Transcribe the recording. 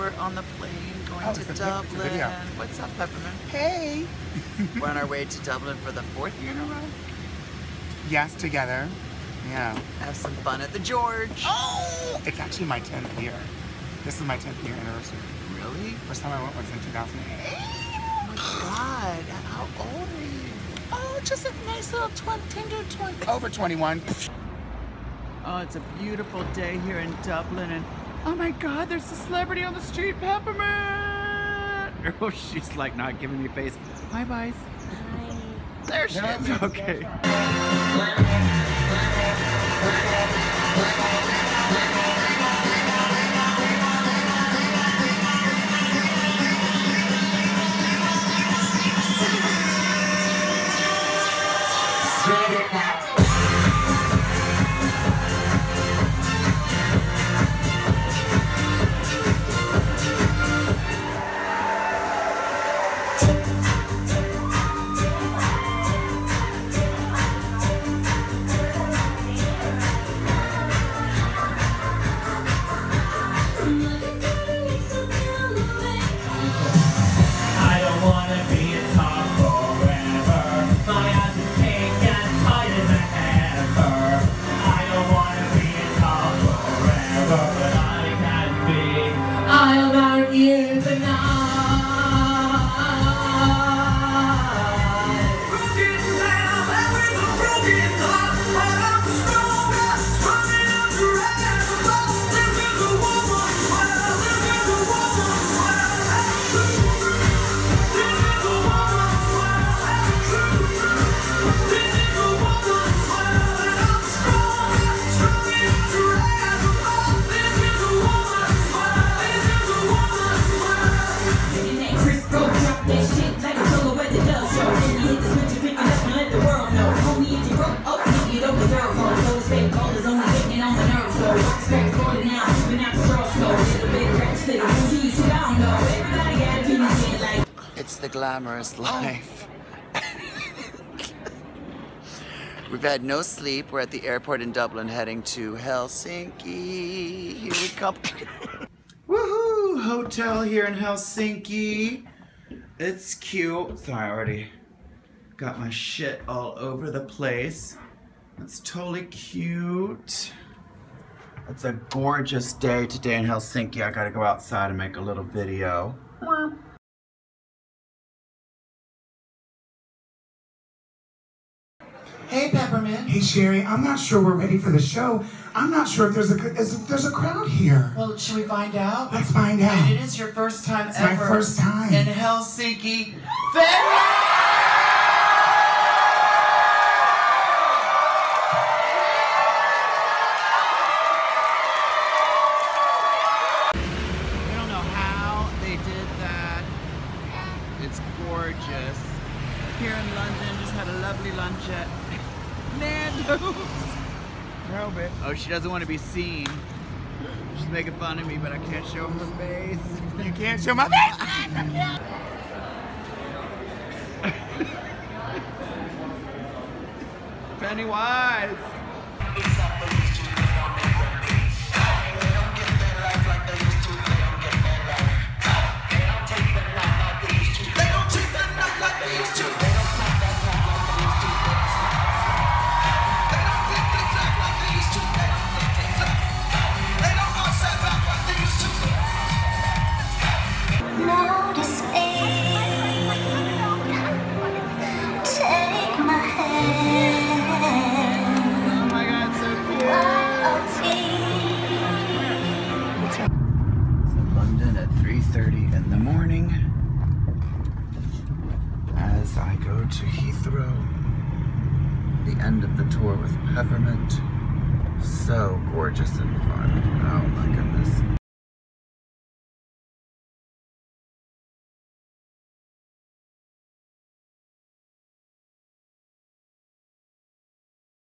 We're on the plane going to Dublin. What's up, Peppermint? Hey! We're on our way to Dublin for the 4th year in a row? Yes, together. Yeah. Have some fun at The George. Oh! It's actually my 10th year. This is my 10th year anniversary. Really? First time I went was in 2008. Oh my God, how old are you? Oh, just a nice little tender 20. Over 21. Oh, it's a beautiful day here in Dublin, and oh my God, there's a celebrity on the street, Peppermint! Oh, she's like not giving me face. Hi, guys. Hi. There she is. Okay. It's the glamorous life. We've had no sleep. We're at the airport in Dublin heading to Helsinki. Here we come. Woohoo! Hotel here in Helsinki. It's cute. Sorry, I already got my shit all over the place. It's totally cute. It's a gorgeous day today in Helsinki. I gotta go outside and make a little video. Hey, Peppermint. Hey, Sherry. I'm not sure we're ready for the show. I'm not sure if there's a crowd here. Well, should we find out? Let's find out. And it is your first time ever. It's my first time. In Helsinki. It's gorgeous. Here in London, just had a lovely lunch at Nando's. Oh, she doesn't want to be seen. She's making fun of me, but I can't show her face. You can't show my face? Pennywise. I go to Heathrow, the end of the tour with Peppermint. So gorgeous and fun.